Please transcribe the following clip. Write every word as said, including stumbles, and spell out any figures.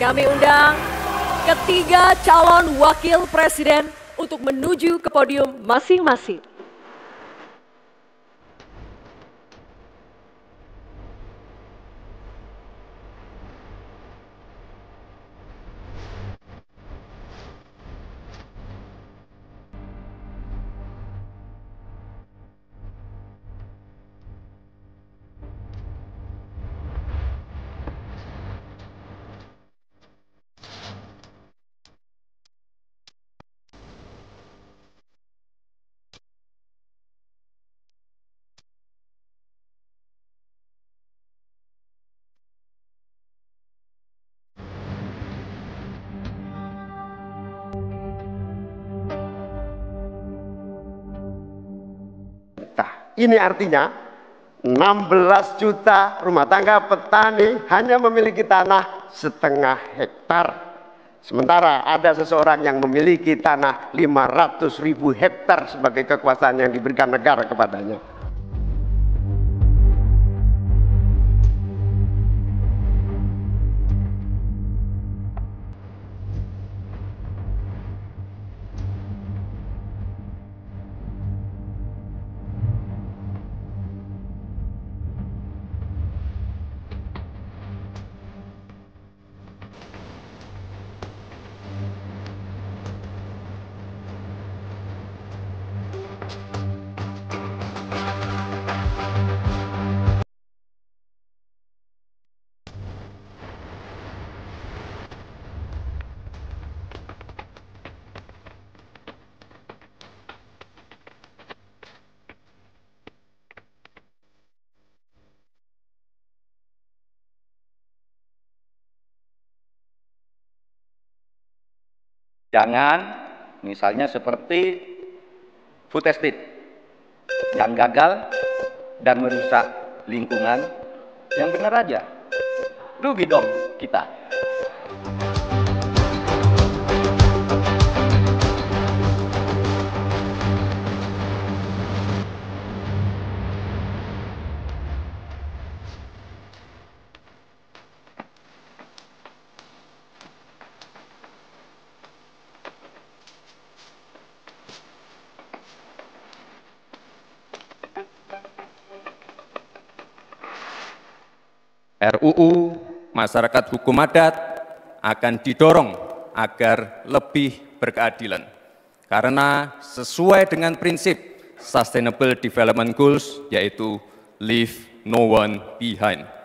Kami undang ketiga calon wakil presiden untuk menuju ke podium masing-masing. Ini artinya enam belas juta rumah tangga petani hanya memiliki tanah setengah hektar. Sementara ada seseorang yang memiliki tanah lima ratus ribu hektar sebagai kekuasaan yang diberikan negara kepadanya. Jangan misalnya seperti food estate yang gagal dan merusak lingkungan, yang benar aja. Rugi dong kita. R U U Masyarakat Hukum Adat akan didorong agar lebih berkeadilan. Karena sesuai dengan prinsip Sustainable Development Goals, yaitu leave no one behind.